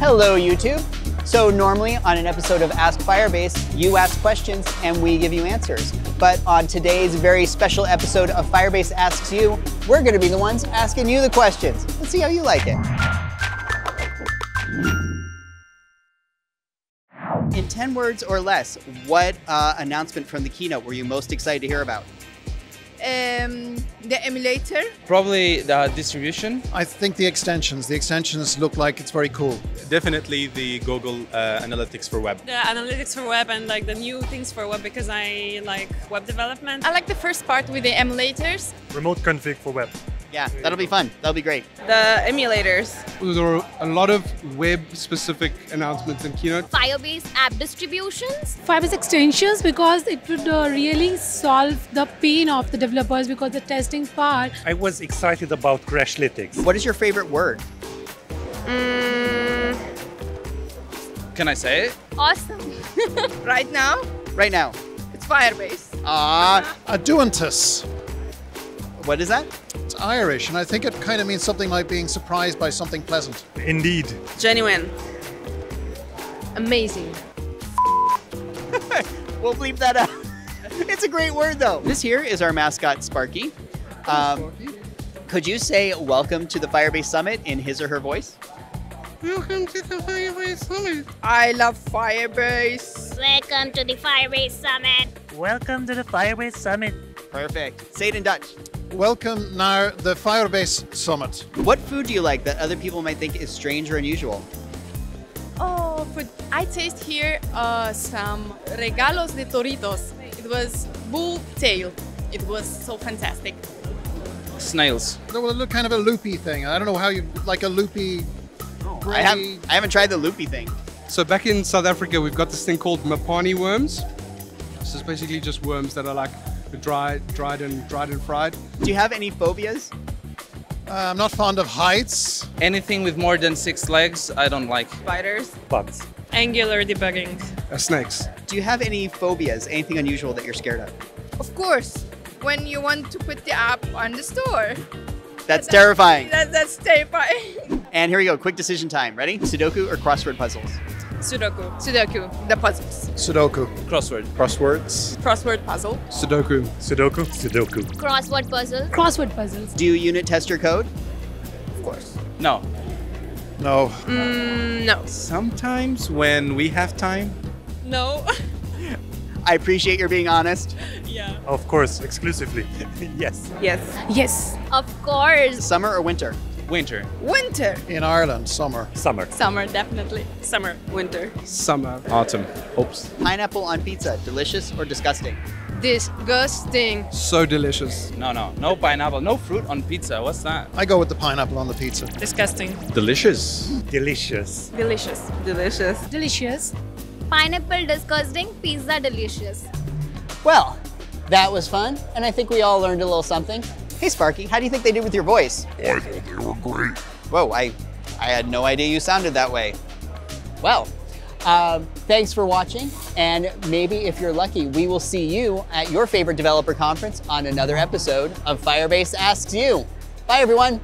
Hello, YouTube. So normally on an episode of Ask Firebase, you ask questions and we give you answers. But on today's very special episode of Firebase Asks You, we're going to be the ones asking you the questions. Let's see how you like it. In 10 words or less, what announcement from the keynote were you most excited to hear about? The emulator. Probably the distribution. I think the extensions. The extensions look like it's very cool. Definitely the Google Analytics for Web. The Analytics for Web and like the new things for Web, because I like web development. I like the first part with the emulators. Remote config for Web. Yeah, that'll be fun. That'll be great. The emulators. There were a lot of web-specific announcements in keynote. Firebase app distributions. Firebase extensions, because it would really solve the pain of the developers, because the testing part. I was excited about Crashlytics. What is your favorite word? Can I say it? Awesome. Right now? Right now. It's Firebase. Aduantus. What is that? It's Irish, and I think it kind of means something like being surprised by something pleasant. Indeed. Genuine. Amazing. We'll bleep that out. It's a great word, though. This here is our mascot, Sparky. Could you say welcome to the Firebase Summit in his or her voice? Welcome to the Firebase Summit. I love Firebase. Welcome to the Firebase Summit. Welcome to the Firebase Summit. Perfect. Say it in Dutch. Welcome naar the Firebase Summit. What food do you like that other people might think is strange or unusual? Oh, food. I taste here some regalos de toritos. It was bull tail. It was so fantastic. Snails. There was a kind of a loopy thing. I don't know how you like a loopy. Oh, I haven't tried the loopy thing. So back in South Africa, we've got this thing called mapani worms. So it's basically just worms that are like dried and fried. Do you have any phobias? I'm not fond of heights. Anything with more than 6 legs, I don't like. Spiders. Bugs. Angular debugging. Snakes. Do you have any phobias? Anything unusual that you're scared of? Of course. When you want to put the app on the store. That's terrifying. That's terrifying. And here we go. Quick decision time. Ready? Sudoku or crossword puzzles? Sudoku. Sudoku. The puzzles. Sudoku. Crossword. Crosswords. Crossword puzzle. Sudoku. Sudoku. Sudoku. Crossword puzzle. Crossword puzzles. Do you unit test your code? Of course. No. No. No. Sometimes when we have time. No. I appreciate your being honest. Yeah. Of course. Exclusively. Yes. Yes. Yes. Of course. Summer or winter? Winter. Winter. In Ireland, summer. Summer. Summer, definitely. Summer. Winter. Summer. Autumn. Oops. Pineapple on pizza, delicious or disgusting? Disgusting. So delicious. No pineapple, no fruit on pizza. What's that? I go with the pineapple on the pizza. Disgusting. Delicious. Delicious. Delicious. Delicious. Delicious. Pineapple disgusting, pizza delicious. Well, that was fun, and I think we all learned a little something. Hey Sparky, how do you think they did with your voice? I thought they were great. Whoa, I had no idea you sounded that way. Well, thanks for watching, and maybe if you're lucky, we will see you at your favorite developer conference on another episode of Firebase Asks You. Bye everyone.